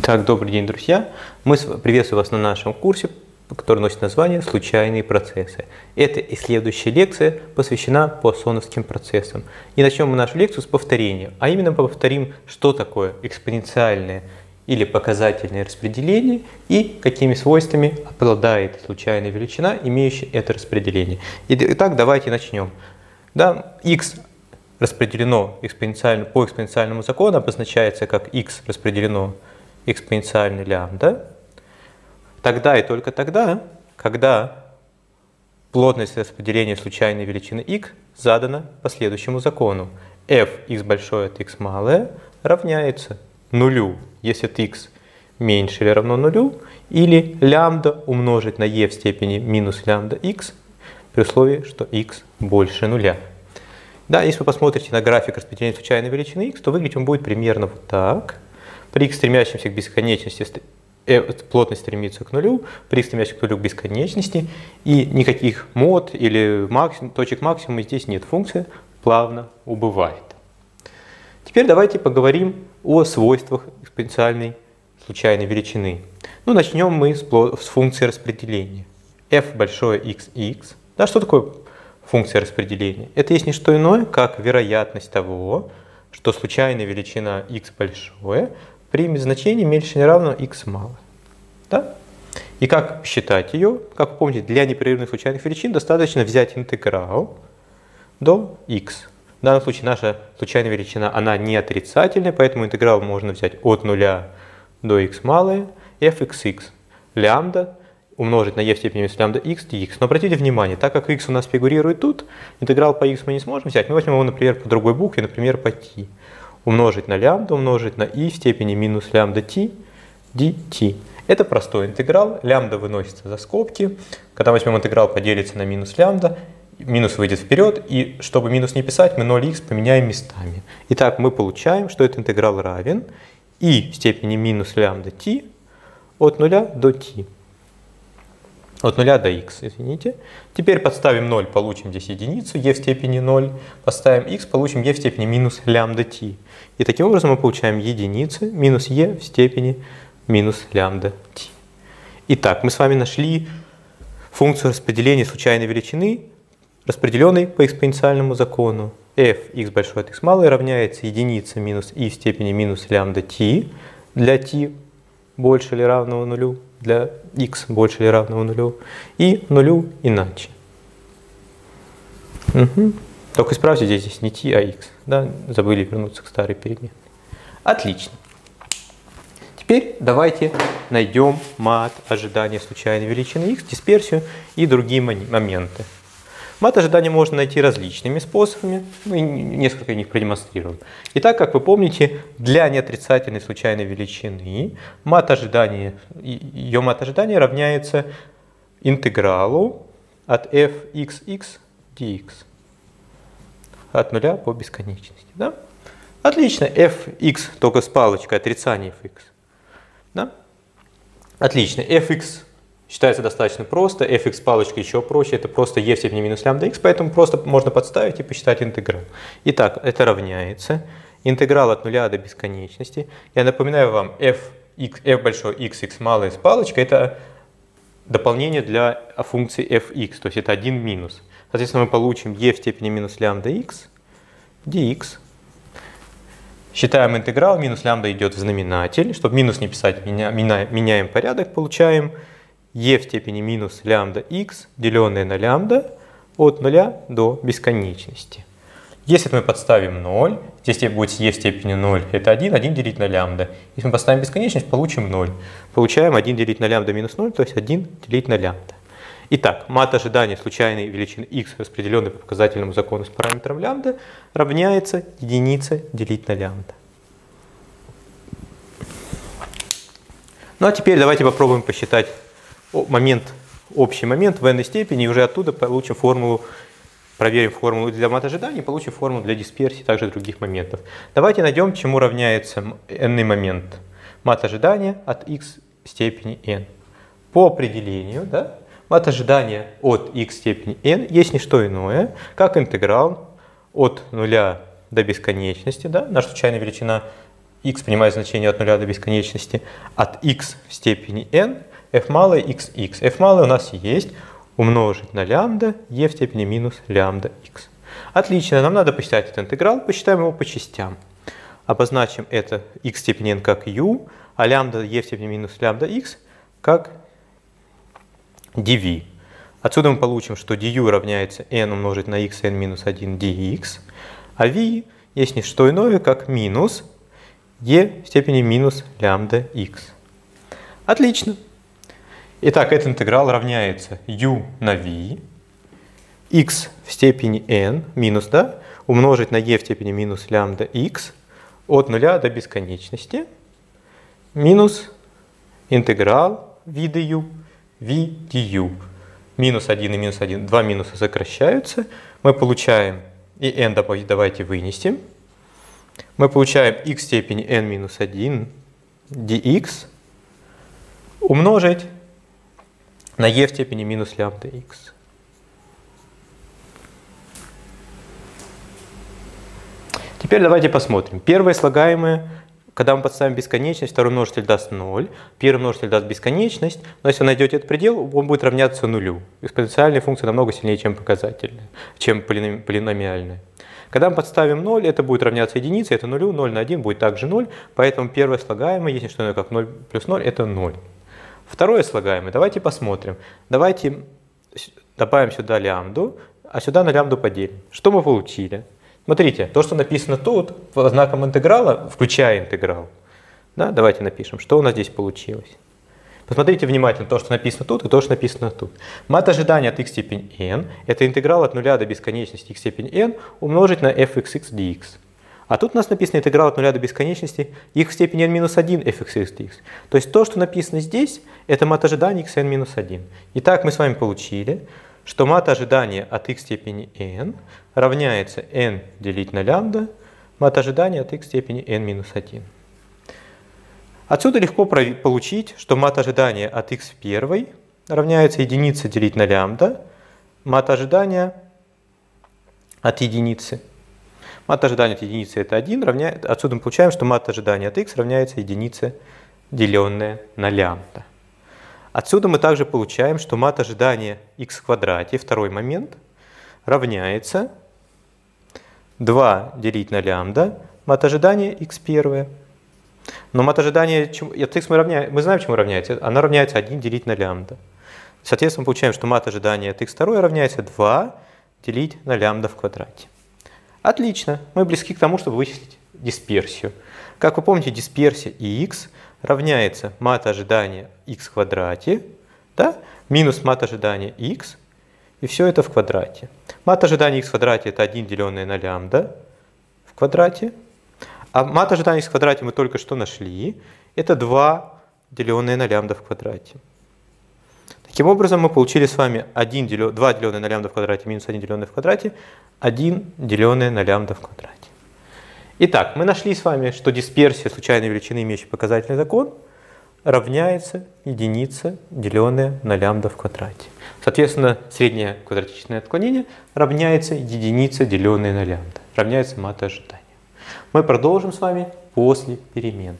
Итак, добрый день, друзья! Мы приветствуем вас на нашем курсе, который носит название «Случайные процессы». Эта и следующая лекция посвящена пуассоновским процессам. И начнем мы нашу лекцию с повторения, а именно повторим, что такое экспоненциальное или показательное распределение и какими свойствами обладает случайная величина, имеющая это распределение. Итак, давайте начнем. Да, x распределено по экспоненциальному закону, обозначается как x распределено экспоненциальной лямбда, тогда и только тогда, когда плотность распределения случайной величины x задана по следующему закону. f x большое от x малое равняется нулю, если это x меньше или равно нулю, или лямбда умножить на e в степени минус лямбда x при условии, что x больше нуля. Да, если вы посмотрите на график распределения случайной величины x, то выглядеть он будет примерно вот так. При x стремящемся к бесконечности плотность стремится к нулю, при x стремящемся к нулю к бесконечности, и никаких мод или точек максимума здесь нет, функция плавно убывает. Теперь давайте поговорим о свойствах экспоненциальной случайной величины. Ну, начнем мы с функции распределения. f большое xx. Да, что такое функция распределения? Это есть не что иное, как вероятность того, что случайная величина x большое примет значение меньше или равно x малое. Да? И как считать ее? Как вы помните, для непрерывных случайных величин достаточно взять интеграл до x. В данном случае наша случайная величина, она не отрицательная, поэтому интеграл можно взять от 0 до x малое, fxx, лямбда умножить на e в степени минус лямбда x dx. Но обратите внимание, так как x у нас фигурирует тут, интеграл по x мы не сможем взять, мы возьмем его, например, по другой букве, например, по t. Умножить на лямбда, умножить на и в степени минус лямбда t dt. Это простой интеграл, лямбда выносится за скобки, когда возьмем интеграл, поделится на минус лямбда, минус выйдет вперед, и чтобы минус не писать, мы 0х поменяем местами. Итак, мы получаем, что этот интеграл равен и в степени минус лямбда t от 0 до t. От 0 до x, извините. Теперь подставим 0, получим здесь единицу, e в степени 0. Подставим x, получим e в степени минус лямбда t. И таким образом мы получаем единицы минус e в степени минус лямбда t. Итак, мы с вами нашли функцию распределения случайной величины, распределенной по экспоненциальному закону. f x большое от x малое равняется единице минус и в степени минус лямбда t для t больше или равного нулю, для x больше или равного нулю, и нулю иначе. Угу. Только исправьте, здесь не t, а x. Да? Забыли вернуться к старой переменной. Отлично. Теперь давайте найдем мат ожидания случайной величины x, дисперсию и другие моменты. Мат ожидания можно найти различными способами, мы несколько из них продемонстрируем. Итак, как вы помните, для неотрицательной случайной величины мат ожидания, ее мат ожидания равняется интегралу от fxx dx от 0 по бесконечности. Да? Отлично, fx только с палочкой, отрицание fx. Да? Отлично, fx считается достаточно просто, fx палочка еще проще, это просто e в степени минус лямбда x, поэтому просто можно подставить и посчитать интеграл. Итак, это равняется интеграл от 0 до бесконечности. Я напоминаю вам, f большое x малое с палочкой, это дополнение для функции fx, то есть это 1 минус. Соответственно, мы получим e в степени минус лямбда x dx. Считаем интеграл, минус лямбда идет в знаменатель, чтобы минус не писать, меняем порядок, получаем e в степени минус лямбда x, деленное на лямбда, от 0 до бесконечности. Если мы подставим 0, здесь будет e в степени 0, это 1, 1 делить на лямбда. Если мы поставим бесконечность, получим 0. Получаем 1 делить на лямбда минус 0, то есть 1 делить на лямбда. Итак, мат ожидания случайной величины x, распределенной по показательному закону с параметром лямбда, равняется единице делить на лямбда. Ну а теперь давайте попробуем посчитать общий момент в n степени, и уже оттуда получим формулу, проверим формулу для мат ожидания, получим формулу для дисперсии, также других моментов. Давайте найдем, чему равняется n момент мат ожидания от x в степени n. По определению, да, мат ожидания от x в степени n есть не что иное, как интеграл от 0 до бесконечности, да, наша случайная величина x принимает значение от 0 до бесконечности от x в степени n, f малое xx. F малое у нас есть умножить на лямбда e в степени минус лямбда x. Отлично, нам надо посчитать этот интеграл, посчитаем его по частям. Обозначим это x в степени n как u, а лямбда e в степени минус лямбда x как dv. Отсюда мы получим, что du равняется n умножить на x, n минус 1 dx, а v есть не что иное, как минус e в степени минус лямбда x. Отлично. Итак, этот интеграл равняется u на v, x в степени n минус, да, умножить на e в степени минус лямбда x от 0 до бесконечности минус интеграл v du, v du. Минус 1 и минус 1, два минуса сокращаются. Мы получаем, и n давайте вынесем. Мы получаем x в степени n минус 1 dx умножить на e в степени минус лямбда x. Теперь давайте посмотрим. Первое слагаемое, когда мы подставим бесконечность, второй множитель даст 0, первый множитель даст бесконечность, но если вы найдете этот предел, он будет равняться нулю. Экспоненциальная функция намного сильнее, чем показательная, чем полиномиальная. Когда мы подставим 0, это будет равняться единице, это нулю, 0 на 1 будет также 0, поэтому первое слагаемое, если что, как 0 плюс 0, это 0. Второе слагаемое, давайте посмотрим. Давайте добавим сюда лямбду, а сюда на лямбду поделим. Что мы получили? Смотрите, то, что написано тут, по знакам интеграла, включая интеграл. Да, давайте напишем, что у нас здесь получилось. Посмотрите внимательно то, что написано тут, и то, что написано тут. Мат ожидания от x в степени n – это интеграл от 0 до бесконечности x в степени n умножить на fxx dx. А тут у нас написано интеграл от 0 до бесконечности x в степени n минус 1 fxx dx. То есть то, что написано здесь, это мат ожидания xn минус 1. Итак, мы с вами получили, что мат ожидания от x в степени n равняется n делить на лямбда мат ожидания от x в степени n минус 1. Отсюда легко получить, что мат ожидания от x в первой равняется единице делить на лямбда мат ожидания от единицы. Мат ожидания от единицы это 1, отсюда мы получаем, что мат ожидания от x равняется единице, деленное на лямбда. Отсюда мы также получаем, что мат ожидания x в квадрате, второй момент, равняется 2 делить на лямбда мат ожидания x1. Но мат ожидания от x мы знаем, чему равняется. Она равняется 1 делить на лямбда. Соответственно, мы получаем, что мат ожидания от x2 равняется 2 делить на лямбда в квадрате. Отлично, мы близки к тому, чтобы вычислить дисперсию. Как вы помните, дисперсия x равняется мат ожидания x в квадрате, да, минус мат ожидания x, и все это в квадрате. Мат ожидания x в квадрате это 1 деленное на лямбда в квадрате, а мат ожидания x в квадрате мы только что нашли, это 2 деленное на лямбда в квадрате. Таким образом мы получили с вами 2 деленное на лямбда в квадрате минус 1 деленное в квадрате, 1 деленное на лямбда в квадрате. Итак, мы нашли с вами, что дисперсия случайной величины, имеющей показательный закон, равняется единице, деленное на лямбда в квадрате. Соответственно, среднее квадратичное отклонение равняется единице, деленное на лямбда, равняется мат ожидания. Мы продолжим с вами после перемен.